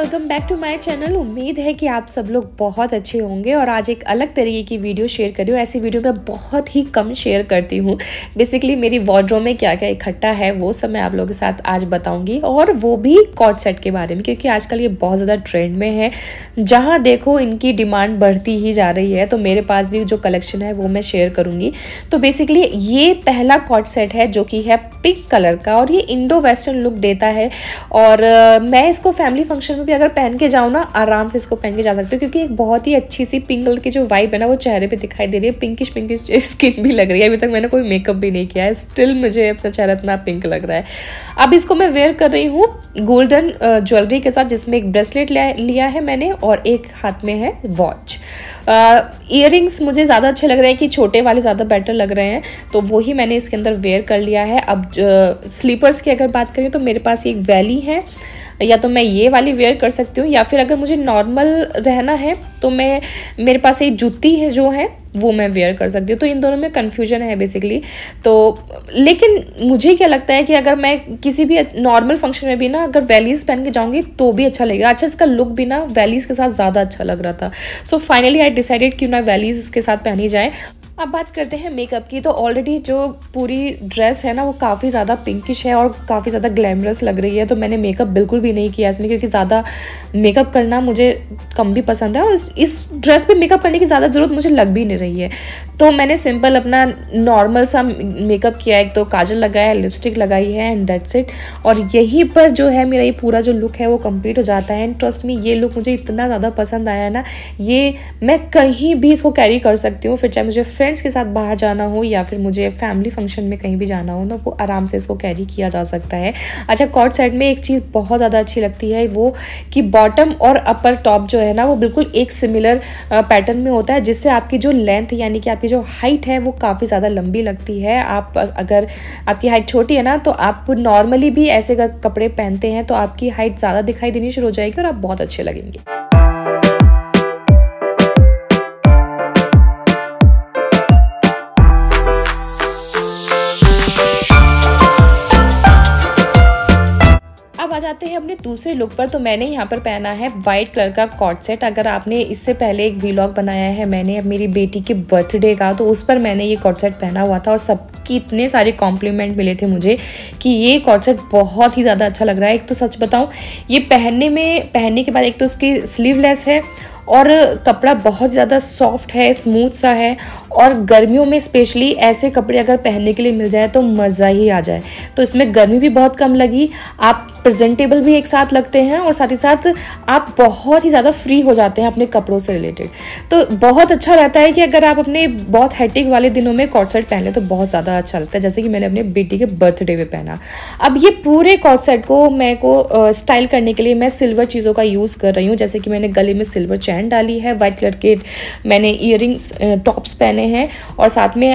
Welcome back to my channel. उम्मीद है कि आप सब लोग बहुत अच्छे होंगे और आज एक अलग तरीके की वीडियो शेयर कर रही हूँ। ऐसी वीडियो मैं बहुत ही कम शेयर करती हूँ। बेसिकली मेरी वार्डरोब में क्या क्या इकट्ठा है वो सब मैं आप लोगों के साथ आज बताऊँगी, और वो भी कॉट सेट के बारे में, क्योंकि आजकल ये बहुत ज़्यादा ट्रेंड में है। जहाँ देखो इनकी डिमांड बढ़ती ही जा रही है, तो मेरे पास भी जो कलेक्शन है वो मैं शेयर करूँगी। तो बेसिकली ये पहला कॉट सेट है जो कि है पिंक कलर का, और ये इंडो वेस्टर्न लुक देता है। और मैं इसको फैमिली फंक्शन में भी अगर पहन के जाओ ना, आराम से इसको पहन के जा सकते हो, क्योंकि एक बहुत ही अच्छी सी पिंक कलर की जो वाइब है ना वो चेहरे पे दिखाई दे रही है। पिंकिश स्किन भी लग रही है। अभी तक मैंने कोई मेकअप भी नहीं किया है, स्टिल मुझे अपना चेहरा इतना पिंक लग रहा है। अब इसको मैं वेयर कर रही हूँ गोल्डन ज्वेलरी के साथ, जिसमें एक ब्रेसलेट लिया है मैंने और एक हाथ में है वॉच। ईयरिंग्स मुझे ज़्यादा अच्छे लग रहे हैं कि छोटे वाले ज़्यादा बेटर लग रहे हैं, तो वही मैंने इसके अंदर वेयर कर लिया है। अब स्लीपर्स की अगर बात करें तो मेरे पास एक वैली है, या तो मैं ये वाली वेयर कर सकती हूँ, या फिर अगर मुझे नॉर्मल रहना है तो मैं मेरे पास एक जूती है जो है वो मैं वेयर कर सकती हूँ। तो इन दोनों में कन्फ्यूजन है बेसिकली। तो लेकिन मुझे क्या लगता है कि अगर मैं किसी भी नॉर्मल फंक्शन में भी ना अगर वैलीज़ पहन के जाऊँगी तो भी अच्छा लगेगा। अच्छा, इसका लुक भी ना वैलीज़ के साथ ज़्यादा अच्छा लग रहा था। सो फाइनली आई डिसाइडेड क्यों ना वैलीज़ इसके साथ पहनी जाए। अब बात करते हैं मेकअप की। तो ऑलरेडी जो पूरी ड्रेस है ना वो काफ़ी ज़्यादा पिंकिश है और काफ़ी ज़्यादा ग्लैमरस लग रही है, तो मैंने मेकअप बिल्कुल भी नहीं किया इसमें, क्योंकि ज़्यादा मेकअप करना मुझे कम भी पसंद है और इस ड्रेस पे मेकअप करने की ज़्यादा ज़रूरत मुझे लग भी नहीं रही है। तो मैंने सिंपल अपना नॉर्मल सा मेकअप किया है, एक तो काजल लगाया है, लिपस्टिक लगाई है, एंड दैट्स इट। और यहीं पर जो है मेरा ये पूरा जो लुक है वो कम्प्लीट हो जाता है। एंड ट्रस्ट मी, ये लुक मुझे इतना ज़्यादा पसंद आया ना, ये मैं कहीं भी इसको कैरी कर सकती हूँ। फिर चाहे मुझे के साथ बाहर जाना हो या फिर मुझे फैमिली फंक्शन में कहीं भी जाना हो ना, वो आराम से इसको कैरी किया जा सकता है। अच्छा, कॉट सेट में एक चीज़ बहुत ज़्यादा अच्छी लगती है वो कि बॉटम और अपर टॉप जो है ना वो बिल्कुल एक सिमिलर पैटर्न में होता है, जिससे आपकी जो लेंथ यानी कि आपकी जो हाइट है वो काफ़ी ज़्यादा लंबी लगती है। आप अगर आपकी हाइट छोटी है ना तो आप नॉर्मली भी ऐसे कपड़े पहनते हैं तो आपकी हाइट ज़्यादा दिखाई देनी शुरू हो जाएगी और आप बहुत अच्छे लगेंगे। जाते हैं अपने दूसरे लुक पर। तो मैंने यहाँ पर पहना है वाइट कलर का कॉट सेट। अगर आपने इससे पहले एक व्लॉग बनाया है मैंने मेरी बेटी के बर्थडे का, तो उस पर मैंने ये कॉट सेट पहना हुआ था और सबकी इतने सारे कॉम्प्लीमेंट मिले थे मुझे कि ये कॉट सेट बहुत ही ज़्यादा अच्छा लग रहा है। एक तो सच बताऊँ, ये पहनने के बाद एक तो उसकी स्लीवलेस है और कपड़ा बहुत ज़्यादा सॉफ्ट है, स्मूथ सा है, और गर्मियों में स्पेशली ऐसे कपड़े अगर पहनने के लिए मिल जाए तो मज़ा ही आ जाए। तो इसमें गर्मी भी बहुत कम लगी, आप प्रेजेंटेबल भी एक साथ लगते हैं और साथ ही साथ आप बहुत ही ज़्यादा फ्री हो जाते हैं अपने कपड़ों से रिलेटेड। तो बहुत अच्छा रहता है कि अगर आप अपने बहुत हैक्टिक वाले दिनों में कॉट सेट पहन लें तो बहुत ज़्यादा अच्छा लगता है, जैसे कि मैंने अपने बेटी के बर्थडे पे पहना। अब ये पूरे कॉट सेट को मैं स्टाइल करने के लिए मैं सिल्वर चीज़ों का यूज़ कर रही हूँ, जैसे कि मैंने गले में सिल्वर चैन डाली है, वाइट कलर के मैंने ईयरिंग्स टॉप्स पहने हैं, और साथ में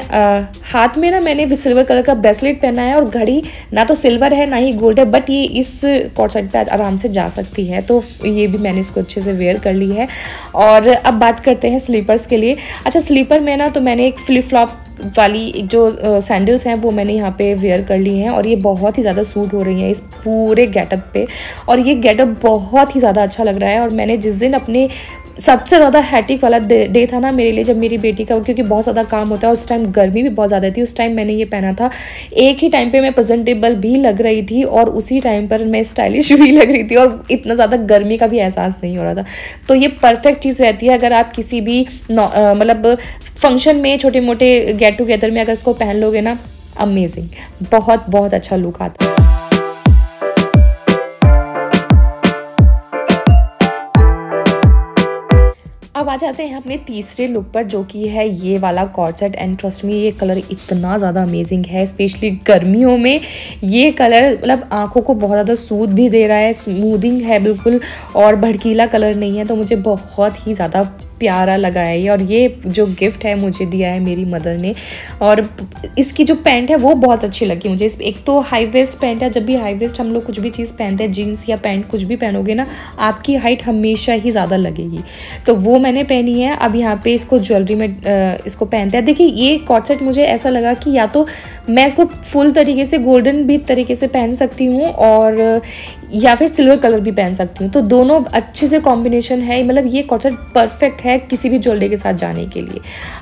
हाथ में ना मैंने भी सिल्वर कलर का ब्रेसलेट पहना है, और घड़ी ना तो सिल्वर है ना ही गोल्ड है, बट ये इस कॉट सेट पे आराम से जा सकती है, तो ये भी मैंने इसको अच्छे से वेयर कर ली है। और अब बात करते हैं स्लीपर्स के लिए। अच्छा, स्लीपर में ना तो मैंने एक फ्लिप फ्लॉप वाली जो सैंडल्स हैं वो मैंने यहाँ पे वेयर कर ली हैं, और ये बहुत ही ज़्यादा सूट हो रही हैं इस पूरे गेटअप पे, और ये गेटअप बहुत ही ज़्यादा अच्छा लग रहा है। और मैंने जिस दिन अपने सबसे ज़्यादा हैक्टिक वाला डे था ना मेरे लिए, जब मेरी बेटी का, क्योंकि बहुत ज़्यादा काम होता है, उस टाइम गर्मी भी बहुत ज़्यादा थी, उस टाइम मैंने ये पहना था। एक ही टाइम पे मैं प्रेजेंटेबल भी लग रही थी और उसी टाइम पर मैं स्टाइलिश भी लग रही थी, और इतना ज़्यादा गर्मी का भी एहसास नहीं हो रहा था। तो ये परफेक्ट चीज़ रहती है अगर आप किसी भी मतलब फंक्शन में, छोटे मोटे गेट टुगेदर में अगर इसको पहन लोगे ना, अमेजिंग, बहुत बहुत अच्छा लुक आता है। अब आ जाते हैं अपने तीसरे लुक पर, जो कि है ये वाला coord set. And trust me, ये कलर इतना ज़्यादा अमेजिंग है, स्पेशली गर्मियों में ये कलर मतलब आँखों को बहुत ज़्यादा सूद भी दे रहा है, स्मूदिंग है बिल्कुल, और भड़कीला कलर नहीं है, तो मुझे बहुत ही ज़्यादा प्यारा लगा है ये। और ये जो गिफ्ट है मुझे दिया है मेरी मदर ने, और इसकी जो पैंट है वो बहुत अच्छी लगी मुझे। एक तो हाई वेस्ट पैंट है, जब भी हाई वेस्ट हम लोग कुछ भी चीज़ पहनते हैं, जीन्स या पैंट कुछ भी पहनोगे ना, आपकी हाइट हमेशा ही ज़्यादा लगेगी, तो वो मैंने पहनी है। अब यहाँ पे इसको ज्वेलरी में इसको पहनते हैं। देखिए, ये कॉट सेट मुझे ऐसा लगा कि या तो मैं इसको फुल तरीके से गोल्डन भी तरीके से पहन सकती हूँ, और या फिर सिल्वर कलर भी पहन सकती हूँ। तो दोनों अच्छे से कॉम्बिनेशन है, मतलब ये कॉटसेट परफेक्ट है किसी भी ज्वेलरी के साथ जाने के लिए।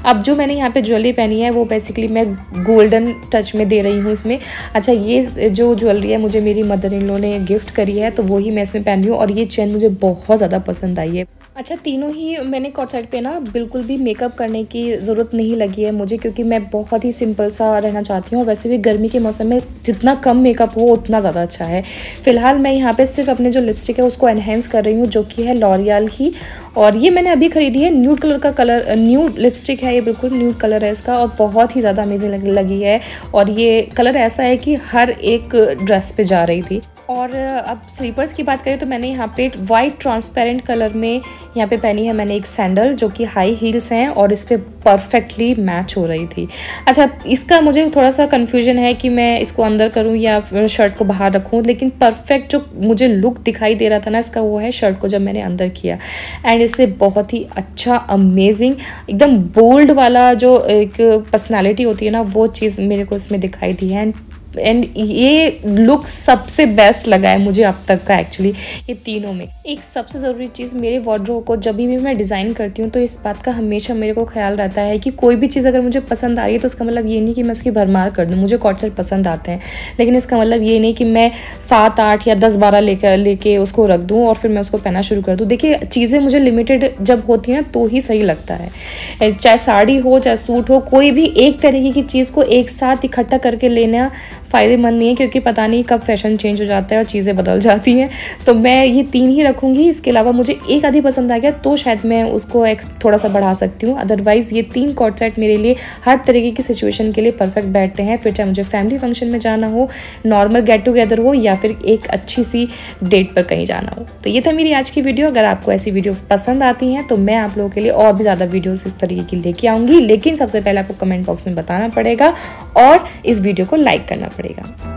अब जो मैंने यहाँ पे ज्वेलरी पहनी है वो बेसिकली मैं गोल्डन टच में दे रही हूँ इसमें। अच्छा, ये जो ज्वेलरी है मुझे मेरी मदर इन लॉ ने गिफ्ट करी है, तो वही मैं इसमें पहन रही हूँ और ये चेन मुझे बहुत ज़्यादा पसंद आई है। अच्छा, तीनों ही मैंने कॉटसेट पे ना बिल्कुल भी मेकअप करने की ज़रूरत नहीं लगी है मुझे, क्योंकि मैं बहुत ही सिंपल सा रहना चाहती हूँ और वैसे भी गर्मी के मौसम में जितना कम मेकअप हो उतना ज़्यादा अच्छा है। फ़िलहाल मैं यहाँ पे सिर्फ अपने जो लिपस्टिक है उसको एनहेंस कर रही हूँ, जो कि है लॉरियल की, और ये मैंने अभी खरीदी है। न्यूड कलर का न्यूड लिपस्टिक है, ये बिल्कुल न्यूड कलर है इसका और बहुत ही ज़्यादा अमेजिंग लगी है। और ये कलर ऐसा है कि हर एक ड्रेस पर जा रही थी। और अब स्लीपर्स की बात करें तो मैंने यहाँ पे वाइट ट्रांसपेरेंट कलर में यहाँ पे पहनी है मैंने एक सैंडल, जो कि हाई हील्स हैं और इस पर परफेक्टली मैच हो रही थी। अच्छा, इसका मुझे थोड़ा सा कन्फ्यूजन है कि मैं इसको अंदर करूँ या शर्ट को बाहर रखूँ, लेकिन परफेक्ट जो मुझे लुक दिखाई दे रहा था ना इसका, वो है शर्ट को जब मैंने अंदर किया। एंड इससे बहुत ही अच्छा अमेजिंग एकदम बोल्ड वाला जो एक पर्सनैलिटी होती है ना, वो चीज़ मेरे को इसमें दिखाई दी है। एंड ये लुक सबसे बेस्ट लगा है मुझे अब तक का। एक्चुअली ये तीनों में एक सबसे ज़रूरी चीज़ मेरे वार्डरोब को जब भी मैं डिज़ाइन करती हूँ तो इस बात का हमेशा मेरे को ख्याल रहता है कि कोई भी चीज़ अगर मुझे पसंद आ रही है तो उसका मतलब ये नहीं कि मैं उसकी भरमार कर दूँ। मुझे कॉटसेट पसंद आते हैं, लेकिन इसका मतलब ये नहीं कि मैं 7, 8 या 10, 12 लेके उसको रख दूँ और फिर मैं उसको पहनना शुरू कर दूँ। देखिए, चीज़ें मुझे लिमिटेड जब होती हैं तो ही सही लगता है। चाहे साड़ी हो, चाहे सूट हो, कोई भी एक तरीके की चीज़ को एक साथ इकट्ठा करके लेना फ़ायदेमंद नहीं है, क्योंकि पता नहीं कब फैशन चेंज हो जाता है और चीज़ें बदल जाती हैं। तो मैं ये तीन ही रखूँगी। इसके अलावा मुझे एक आधी पसंद आ गया तो शायद मैं उसको थोड़ा सा बढ़ा सकती हूँ, अदरवाइज़ ये तीन कॉटसेट मेरे लिए हर तरीके की सिचुएशन के लिए परफेक्ट बैठते हैं। फिर चाहे मुझे फैमिली फंक्शन में जाना हो, नॉर्मल गेट टुगेदर हो, या फिर एक अच्छी सी डेट पर कहीं जाना हो। तो ये था मेरी आज की वीडियो। अगर आपको ऐसी वीडियो पसंद आती हैं तो मैं आप लोगों के लिए और भी ज़्यादा वीडियोज़ इस तरीके की लेके आऊँगी, लेकिन सबसे पहले आपको कमेंट बॉक्स में बताना पड़ेगा और इस वीडियो को लाइक करना पड़ेगा।